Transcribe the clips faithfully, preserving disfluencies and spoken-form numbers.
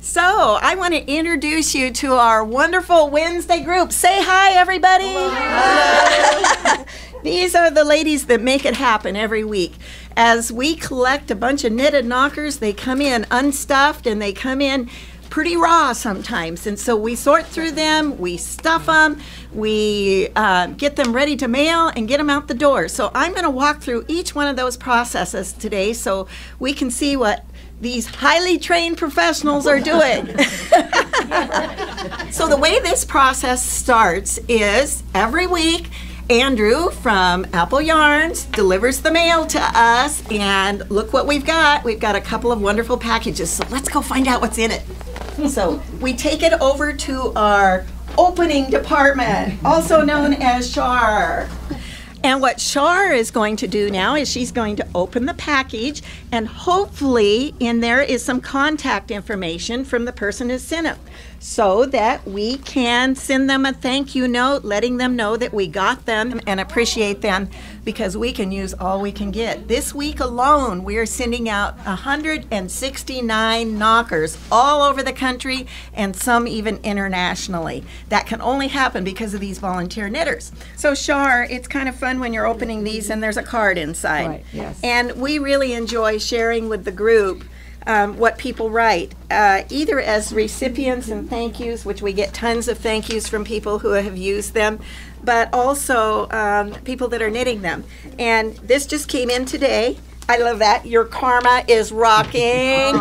So I want to introduce you to our wonderful Wednesday group. Say hi, everybody. Hello. These are the ladies that make it happen every week. As we collect a bunch of knitted knockers, they come in unstuffed and they come in pretty raw sometimes, and so we sort through them, we stuff them, we uh, get them ready to mail and get them out the door. So I'm going to walk through each one of those processes today so we can see what these highly trained professionals are doing. So the way this process starts is every week Andrew from Apple Yarns delivers the mail to us, and look what we've got. We've got a couple of wonderful packages, so let's go find out what's in it. So we take it over to our opening department, also known as Char. And what Char is going to do now is she's going to open the package, and hopefully in there is some contact information from the person who sent it, so that we can send them a thank you note, letting them know that we got them and appreciate them, because we can use all we can get. This week alone, we are sending out one hundred sixty-nine knockers all over the country and some even internationally. That can only happen because of these volunteer knitters. So Char, it's kind of fun when you're opening these and there's a card inside. Right, yes. And we really enjoy sharing with the group um, what people write, uh, either as recipients and thank yous, which we get tons of thank yous from people who have used them, but also um, people that are knitting them. And this just came in today. I love that. Your karma is rocking.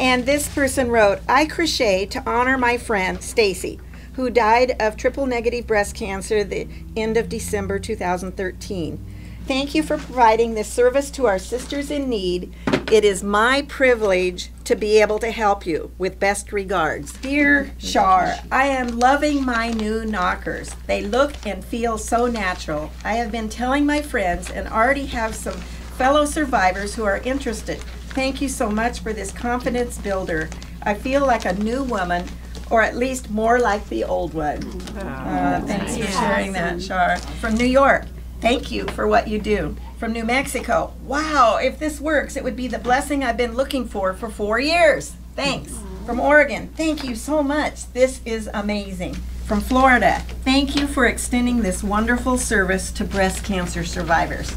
And this person wrote, I crochet to honor my friend Stacy, who died of triple negative breast cancer at the end of December two thousand thirteen. Thank you for providing this service to our sisters in need. It is my privilege to be able to help you. With best regards. Dear Char, I am loving my new knockers. They look and feel so natural. I have been telling my friends and already have some fellow survivors who are interested. Thank you so much for this confidence builder. I feel like a new woman, or at least more like the old one. Uh, thanks for sharing that, Char. From New York, thank you for what you do. From New Mexico, wow, if this works, it would be the blessing I've been looking for for four years. Thanks. From Oregon, thank you so much. This is amazing. From Florida, thank you for extending this wonderful service to breast cancer survivors.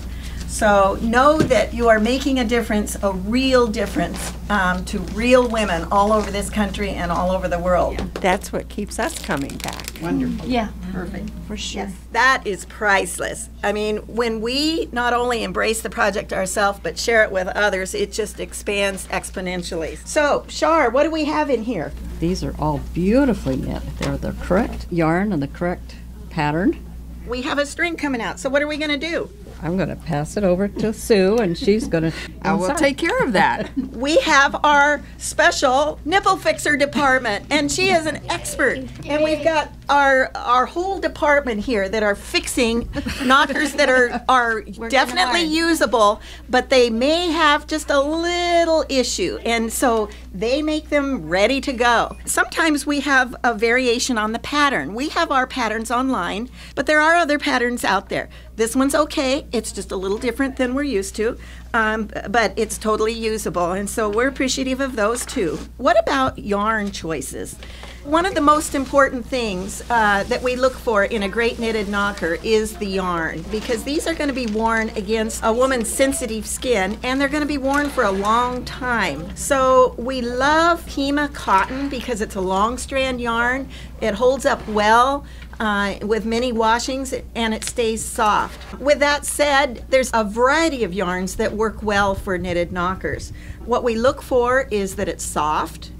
So know that you are making a difference, a real difference, um, to real women all over this country and all over the world. Yeah. That's what keeps us coming back. Wonderful. Yeah. Perfect. For sure. Yes. That is priceless. I mean, when we not only embrace the project ourselves, but share it with others, it just expands exponentially. So, Char, what do we have in here? These are all beautifully knit. They're the correct yarn and the correct pattern. We have a string coming out, so what are we going to do? I'm going to pass it over to Sue, and she's going to... I will take care of that. We have our special nipple fixer department, and she is an expert. And we've got our our whole department here that are fixing knockers that are, are definitely usable, but they may have just a little issue, and so they make them ready to go. Sometimes we have a variation on the pattern. We have our patterns online, but there are other patterns out there. This one's okay, it's just a little different than we're used to, um, but it's totally usable, and so we're appreciative of those too. What about yarn choices? One of the most important things uh, that we look for in a great knitted knocker is the yarn, because these are going to be worn against a woman's sensitive skin, and they're going to be worn for a long time. So we love Pima cotton because it's a long strand yarn. It holds up well Uh, with many washings, and it stays soft. With that said, there's a variety of yarns that work well for knitted knockers. What we look for is that it's soft,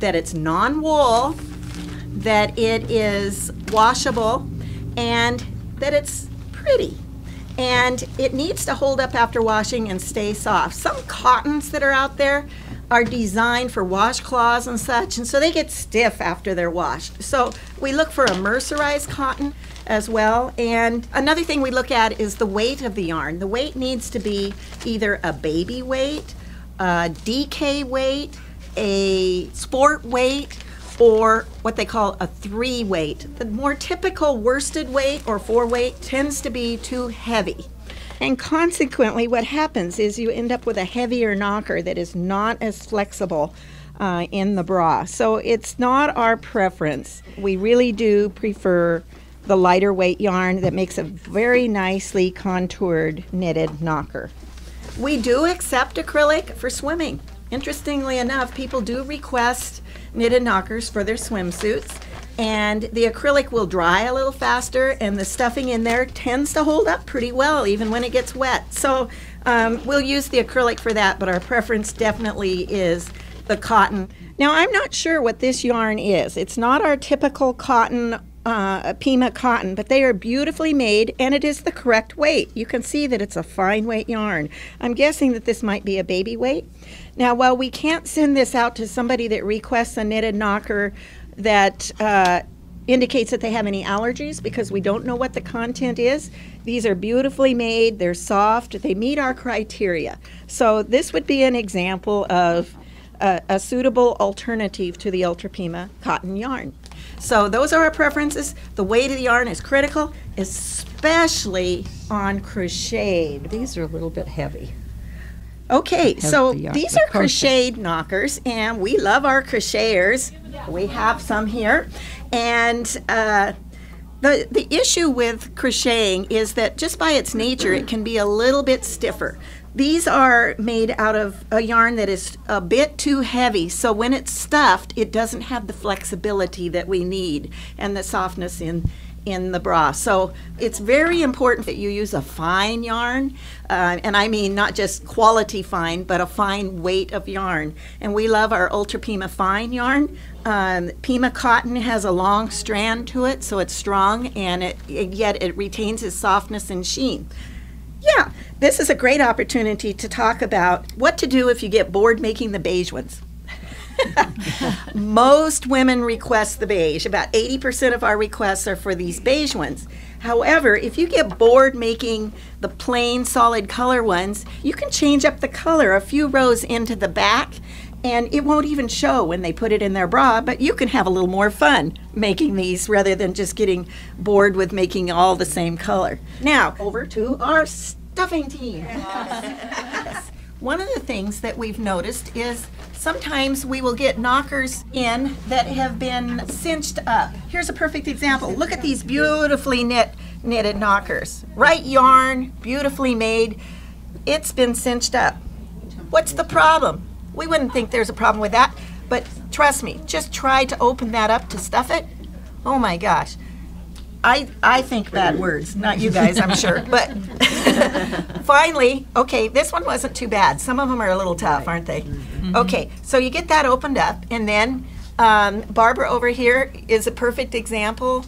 that it's non-wool, that it is washable, and that it's pretty. And it needs to hold up after washing and stay soft. Some cottons that are out there are designed for washcloths and such, and so they get stiff after they're washed. So we look for a mercerized cotton as well. And another thing we look at is the weight of the yarn. The weight needs to be either a baby weight, a D K weight, a sport weight, or what they call a three weight. The more typical worsted weight or four weight tends to be too heavy. And consequently, what happens is you end up with a heavier knocker that is not as flexible uh, in the bra. So it's not our preference. We really do prefer the lighter weight yarn that makes a very nicely contoured knitted knocker. We do accept acrylic for swimming. Interestingly enough, people do request knitted knockers for their swimsuits, and the acrylic will dry a little faster, and the stuffing in there tends to hold up pretty well even when it gets wet. So um, we'll use the acrylic for that, but our preference definitely is the cotton. Now, I'm not sure what this yarn is. It's not our typical cotton, uh, Pima cotton, but they are beautifully made, and it is the correct weight. You can see that it's a fine weight yarn. I'm guessing that this might be a baby weight. Now, while we can't send this out to somebody that requests a knitted knocker that uh, indicates that they have any allergies, because we don't know what the content is, these are beautifully made, they're soft, they meet our criteria. So this would be an example of a, a suitable alternative to the Ultra Pima cotton yarn. So those are our preferences. The weight of the yarn is critical, especially on crocheted. These are a little bit heavy. Okay, so these are crocheted knockers, and we love our crocheters. We have some here. And uh, the, the issue with crocheting is that just by its nature, it can be a little bit stiffer. These are made out of a yarn that is a bit too heavy, so when it's stuffed, it doesn't have the flexibility that we need and the softness in in the bra. So it's very important that you use a fine yarn, uh, and I mean not just quality fine, but a fine weight of yarn. And we love our Ultra Pima fine yarn. Um, Pima cotton has a long strand to it, so it's strong, and it, yet it retains its softness and sheen. Yeah, this is a great opportunity to talk about what to do if you get bored making the beige ones. Most women request the beige. About eighty percent of our requests are for these beige ones. However, if you get bored making the plain solid color ones, you can change up the color a few rows into the back, and it won't even show when they put it in their bra, but you can have a little more fun making these rather than just getting bored with making all the same color. Now, over to our stuffing team. One of the things that we've noticed is sometimes we will get knockers in that have been cinched up. Here's a perfect example. Look at these beautifully knit knitted knockers. Right yarn, beautifully made. It's been cinched up. What's the problem? We wouldn't think there's a problem with that, but trust me, just try to open that up to stuff it. Oh my gosh. I, I think bad words, not you guys, I'm sure. But finally, okay, this one wasn't too bad. Some of them are a little tough, aren't they? Mm-hmm. Okay, so you get that opened up, and then um, Barbara over here is a perfect example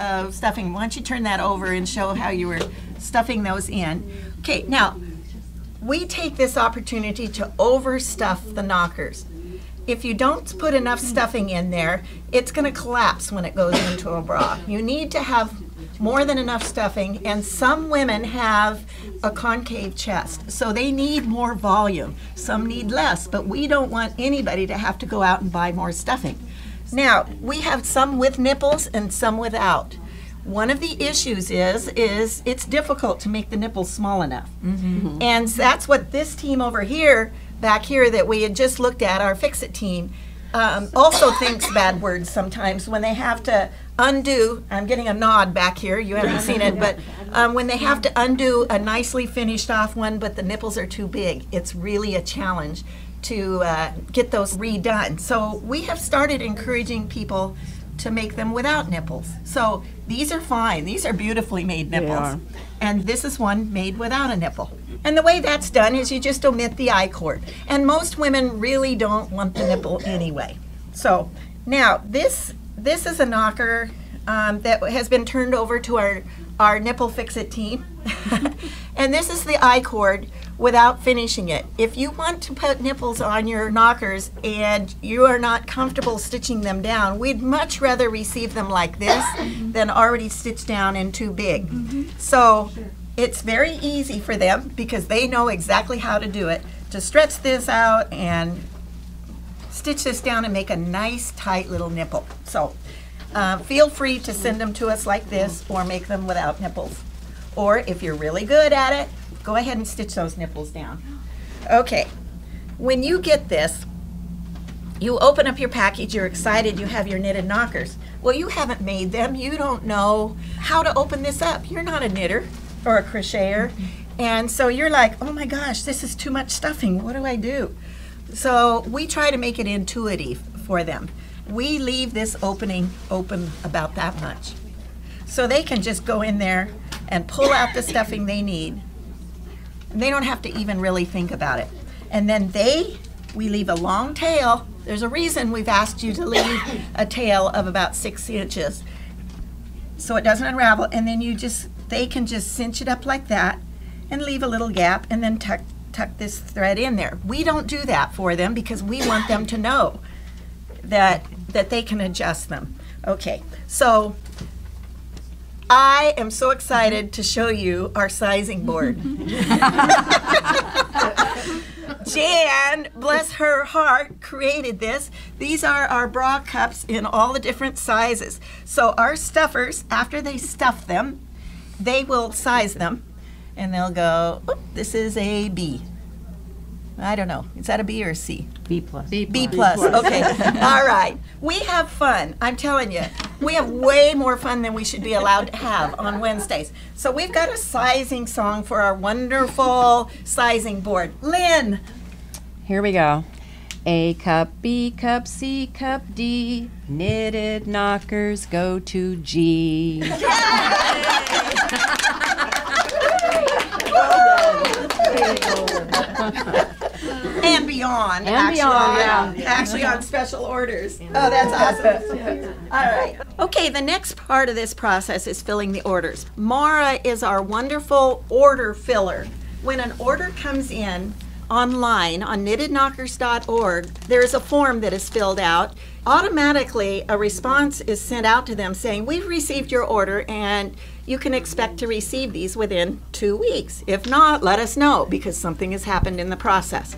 of stuffing. Why don't you turn that over and show how you were stuffing those in. Okay, now, we take this opportunity to overstuff the knockers. If you don't put enough stuffing in there, it's going to collapse when it goes into a bra. You need to have more than enough stuffing, and some women have a concave chest, so they need more volume. Some need less, but we don't want anybody to have to go out and buy more stuffing. Now, we have some with nipples and some without. One of the issues is, is it's difficult to make the nipples small enough. Mm-hmm. And that's what this team over here back here that we had just looked at, our Fix-It team, um, also thinks bad words sometimes when they have to undo, I'm getting a nod back here, you haven't seen it, but um, when they have to undo a nicely finished off one, but the nipples are too big, it's really a challenge to uh, get those redone. So we have started encouraging people to make them without nipples. So these are fine, these are beautifully made nipples. Yeah. And this is one made without a nipple. And the way that's done is you just omit the I-cord. And most women really don't want the nipple anyway. So now this this is a knocker um, that has been turned over to our, our Nipple Fix-It team. And this is the I-cord without finishing it. If you want to put nipples on your knockers and you are not comfortable stitching them down, we'd much rather receive them like this than already stitched down and too big. Mm-hmm. So it's very easy for them because they know exactly how to do it, to stretch this out and stitch this down and make a nice tight little nipple. So uh, feel free to send them to us like this, or make them without nipples. Or if you're really good at it, go ahead and stitch those nipples down. Okay, when you get this, you open up your package, you're excited, you have your knitted knockers. Well, you haven't made them, you don't know how to open this up. You're not a knitter or a crocheter, and so you're like, oh my gosh, this is too much stuffing, what do I do? So we try to make it intuitive for them. We leave this opening open about that much. So they can just go in there and pull out the stuffing they need. And they don't have to even really think about it. And then they, we leave a long tail. There's a reason we've asked you to leave a tail of about six inches so it doesn't unravel, and then you just, they can just cinch it up like that and leave a little gap and then tuck, tuck this thread in there. We don't do that for them because we want them to know that, that they can adjust them. Okay, so I am so excited to show you our sizing board. Jan, bless her heart, created this. These are our bra cups in all the different sizes. So our stuffers, after they stuff them, they will size them and they'll go, oh, this is a B. I don't know, is that a B or a C? B plus. B plus, B plus. Okay, all right. We have fun, I'm telling you. We have way more fun than we should be allowed to have on Wednesdays. So we've got a sizing song for our wonderful sizing board. Lynn. Here we go. A cup, B cup, C cup, D. Knitted knockers go to G. Yay! And beyond, and actually, beyond, yeah. actually on special orders. Oh, that's awesome. All right. Okay, the next part of this process is filling the orders. Mara is our wonderful order filler. When an order comes in online on knitted knockers dot org, there is a form that is filled out. Automatically, a response is sent out to them saying, we've received your order and you can expect to receive these within two weeks. If not, let us know because something has happened in the process.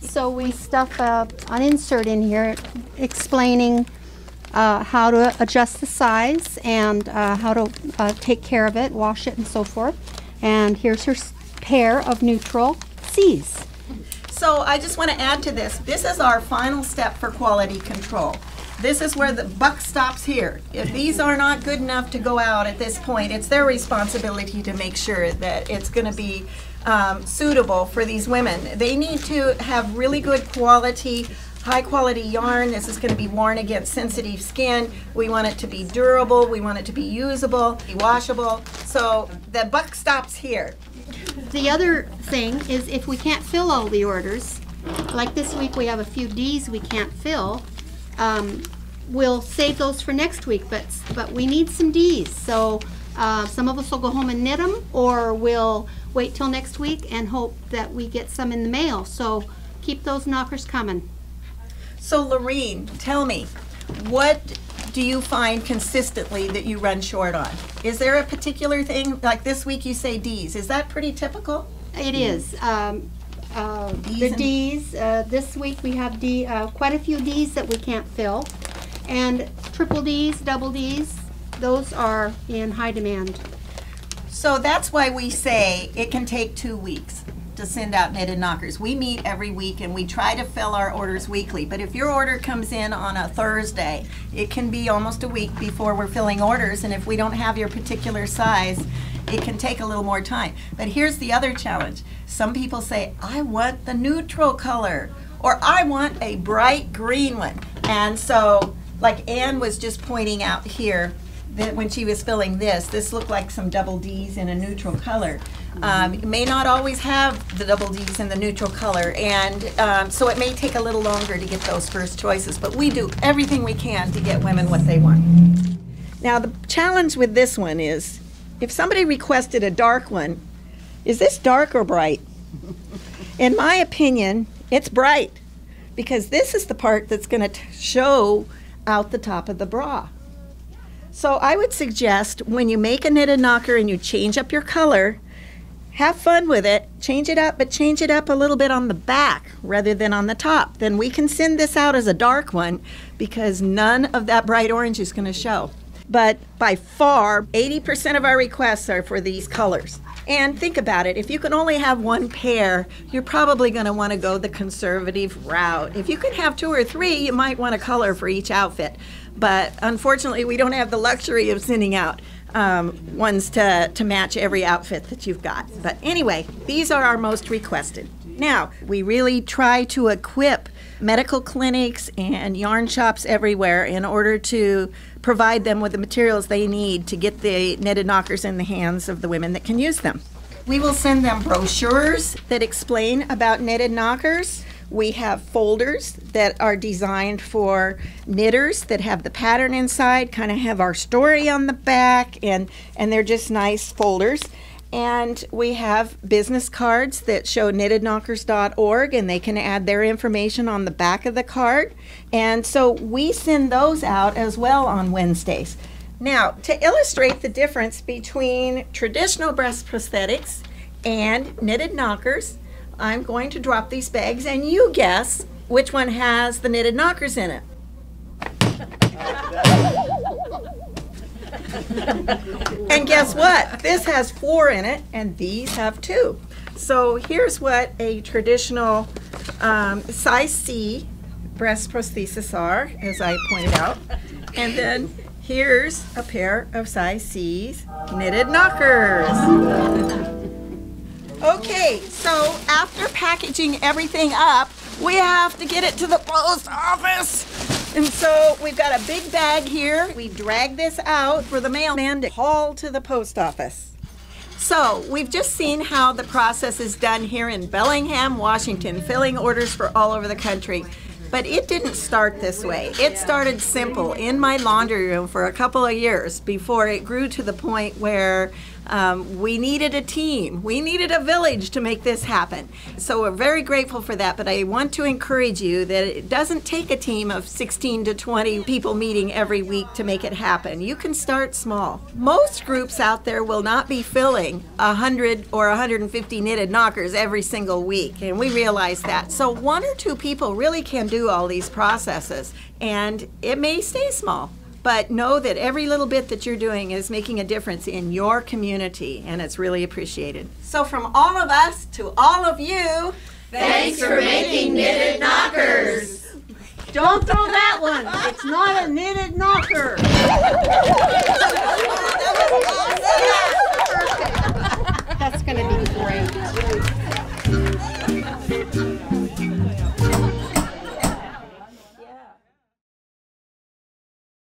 So we stuff uh, an insert in here explaining uh, how to adjust the size and uh, how to uh, take care of it, wash it and so forth. And here's her pair of neutral C's. So I just want to add to this, this is our final step for quality control. This is where the buck stops here. If these are not good enough to go out at this point, it's their responsibility to make sure that it's going to be um, suitable for these women. They need to have really good quality, high quality yarn. This is going to be worn against sensitive skin. We want it to be durable. We want it to be usable, be washable. So the buck stops here. The other thing is if we can't fill all the orders, like this week we have a few D's we can't fill, um, we'll save those for next week, but but we need some D's. So uh, some of us will go home and knit them, or we'll wait till next week and hope that we get some in the mail. So keep those knockers coming. So Lorene, tell me, what do you find consistently that you run short on? Is there a particular thing, like this week you say D's, is that pretty typical? It is. Um, uh, the D's, uh, this week we have D, uh, quite a few D's that we can't fill, and triple D's, double D's, those are in high demand. So that's why we say it can take two weeks to send out knitted knockers. We meet every week and we try to fill our orders weekly, but if your order comes in on a Thursday, it can be almost a week before we're filling orders, and if we don't have your particular size, it can take a little more time. But here's the other challenge. Some people say, I want the neutral color, or I want a bright green one. And so, like Ann was just pointing out here, that when she was filling this, this looked like some double D's in a neutral color. Um, it may not always have the double D's in the neutral color, and um, so it may take a little longer to get those first choices, but we do everything we can to get women what they want. Now the challenge with this one is, if somebody requested a dark one, is this dark or bright? In my opinion, it's bright, because this is the part that's going to show out the top of the bra. So I would suggest when you make a knitted knocker and you change up your color, have fun with it, change it up, but change it up a little bit on the back rather than on the top. Then we can send this out as a dark one because none of that bright orange is going to show. But by far, eighty percent of our requests are for these colors. And think about it, if you can only have one pair, you're probably gonna wanna go the conservative route. If you could have two or three, you might want a color for each outfit. But unfortunately, we don't have the luxury of sending out um, ones to, to match every outfit that you've got. But anyway, these are our most requested. Now, we really try to equip medical clinics and yarn shops everywhere in order to provide them with the materials they need to get the knitted knockers in the hands of the women that can use them. We will send them brochures that explain about knitted knockers. We have folders that are designed for knitters that have the pattern inside, kind of have our story on the back, and, and they're just nice folders. And we have business cards that show knitted knockers dot org, and they can add their information on the back of the card. And so we send those out as well on Wednesdays. Now, to illustrate the difference between traditional breast prosthetics and knitted knockers, I'm going to drop these bags and you guess which one has the knitted knockers in it. And guess what? This has four in it, and these have two. So here's what a traditional um, size C breast prosthesis are, as I pointed out. And then here's a pair of size C's knitted knockers. Okay, so after packaging everything up, we have to get it to the post office. And so we've got a big bag here. We drag this out for the mailman to haul to the post office. So we've just seen how the process is done here in Bellingham, Washington, filling orders for all over the country. But it didn't start this way. It started simple in my laundry room for a couple of years before it grew to the point where Um, we needed a team. We needed a village to make this happen. So we're very grateful for that, but I want to encourage you that it doesn't take a team of sixteen to twenty people meeting every week to make it happen. You can start small. Most groups out there will not be filling one hundred or one hundred fifty knitted knockers every single week, and we realize that. So one or two people really can do all these processes, and it may stay small. But know that every little bit that you're doing is making a difference in your community, and it's really appreciated. So from all of us to all of you, thanks for making knitted knockers. Don't throw that one. It's not a knitted knocker.